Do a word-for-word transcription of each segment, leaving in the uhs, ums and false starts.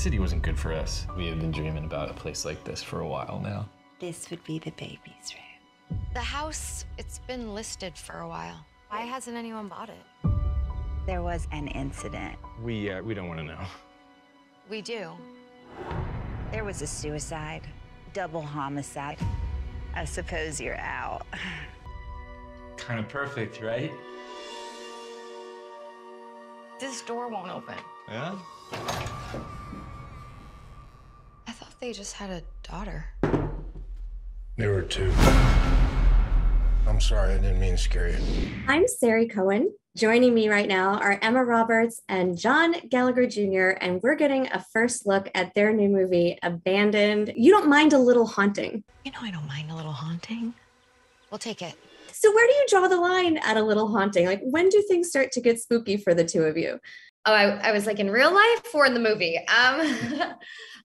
city wasn't good for us. We have been dreaming about a place like this for a while now. This would be the baby's room. The house, it's been listed for a while. Why hasn't anyone bought it? There was an incident. We, uh, we don't want to know. We do. There was a suicide, double homicide. I suppose you're out. Kind of perfect, right? This door won't open. Yeah? I thought they just had a daughter. There were two. I'm sorry, I didn't mean to scare you. I'm Sari Cohen. Joining me right now are Emma Roberts and John Gallagher Junior, and we're getting a first look at their new movie, Abandoned. You don't mind a little haunting? You know I don't mind a little haunting. We'll take it. So where do you draw the line at a little haunting? Like, when do things start to get spooky for the two of you? Oh, I, I was like, in real life or in the movie? Um,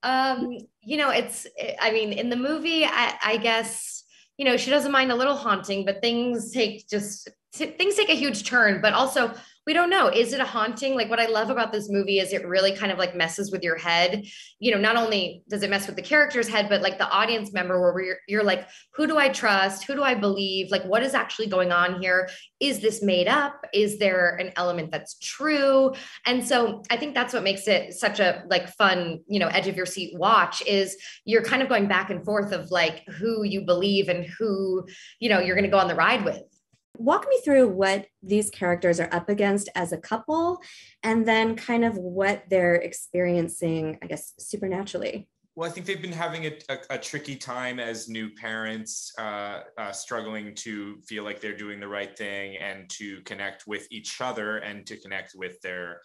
um, you know, it's, I mean, in the movie, I, I guess, you know, she doesn't mind a little haunting, but things take just... things take a huge turn, but also we don't know. Is it a haunting? Like, what I love about this movie is it really kind of like messes with your head. You know, not only does it mess with the character's head, but like the audience member, where you're, you're like, who do I trust? Who do I believe? Like, what is actually going on here? Is this made up? Is there an element that's true? And so I think that's what makes it such a like fun, you know, edge of your seat watch, is you're kind of going back and forth of like who you believe and who, you know, you're going to go on the ride with. Walk me through what these characters are up against as a couple, and then kind of what they're experiencing, I guess, supernaturally. Well, I think they've been having a, a, a tricky time as new parents, uh, uh, struggling to feel like they're doing the right thing and to connect with each other and to connect with their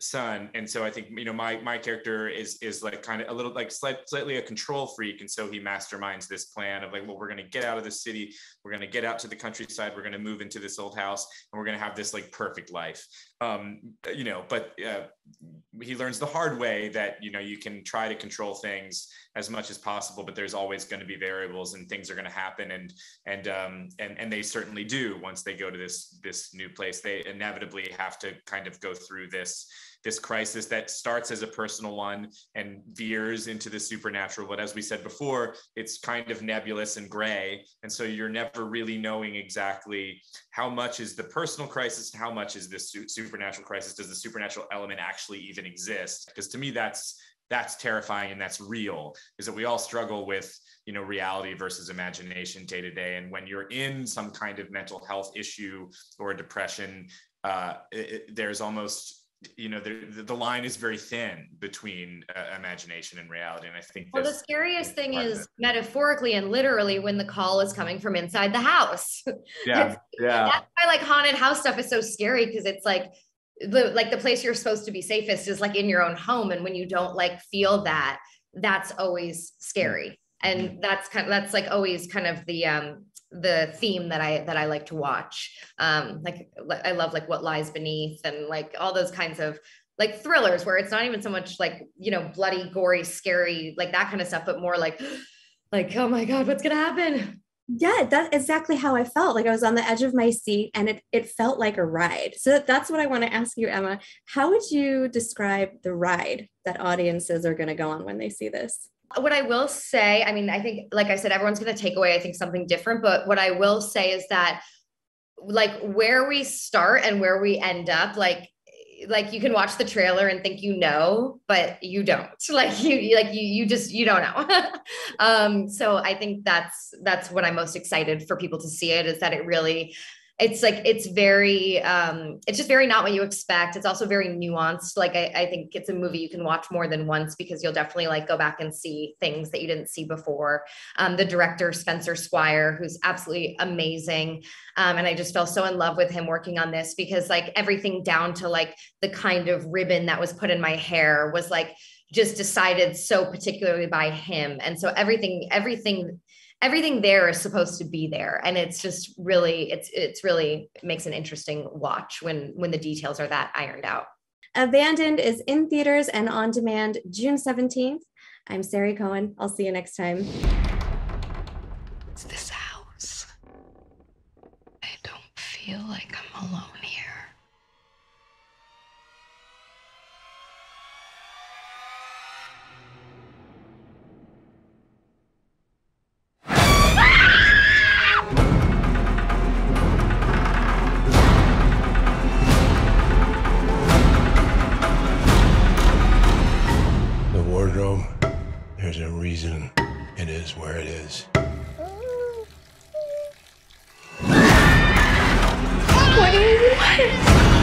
son. And so I think, you know, my my character is is like kind of a little like slight, slightly a control freak, and so he masterminds this plan of like, well, we're going to get out of the city, we're going to get out to the countryside, we're going to move into this old house, and we're going to have this like perfect life, um you know. But uh, he learns the hard way that, you know, you can try to control things as much as possible, but there's always going to be variables and things are going to happen, and and um and and they certainly do. Once they go to this this new place, they inevitably have to kind of go through this this crisis that starts as a personal one and veers into the supernatural. But as we said before, it's kind of nebulous and gray. And so you're never really knowing exactly how much is the personal crisis and how much is this supernatural crisis. Does the supernatural element actually even exist? Because to me, that's that's terrifying, and that's real, is that we all struggle with, you know, reality versus imagination day to day. And when you're in some kind of mental health issue or depression, uh, it, there's almost... you know, the, the line is very thin between uh, imagination and reality. And I think well, the scariest thing is metaphorically and literally when the call is coming from inside the house. Yeah, yeah. That's why like haunted house stuff is so scary, because it's like the like the place you're supposed to be safest is like in your own home, and when you don't like feel that, that's always scary. And that's kind of, that's like always kind of the um the theme that I that I like to watch. Um, like I love like What Lies Beneath and like all those kinds of like thrillers where it's not even so much like, you know, bloody, gory, scary, like that kind of stuff, but more like, like, oh my God, what's gonna happen? Yeah, that's exactly how I felt. Like I was on the edge of my seat, and it it felt like a ride. So that's what I want to ask you, Emma. How would you describe the ride that audiences are gonna go on when they see this? What I will say, I mean, I think, like I said, everyone's going to take away, I think, something different. But what I will say is that, like, where we start and where we end up, like, like you can watch the trailer and think you know, but you don't. Like you, like you, you just you don't know. um, so I think that's that's what I'm most excited for people to see. It is that it really. It's like, it's very, um, it's just very not what you expect. It's also very nuanced. Like, I, I think it's a movie you can watch more than once, because you'll definitely like go back and see things that you didn't see before. Um, the director, Spencer Squire, who's absolutely amazing. Um, and I just fell so in love with him working on this, because like everything down to like the kind of ribbon that was put in my hair was like, just decided so particularly by him. And so everything, everything, everything there is supposed to be there. And it's just really, it's, it's really makes an interesting watch when, when the details are that ironed out. Abandoned is in theaters and on demand June seventeenth. I'm Sari Cohen. I'll see you next time. It's this house. I don't feel like I'm alone here. There's a reason it is where it is. What do you want?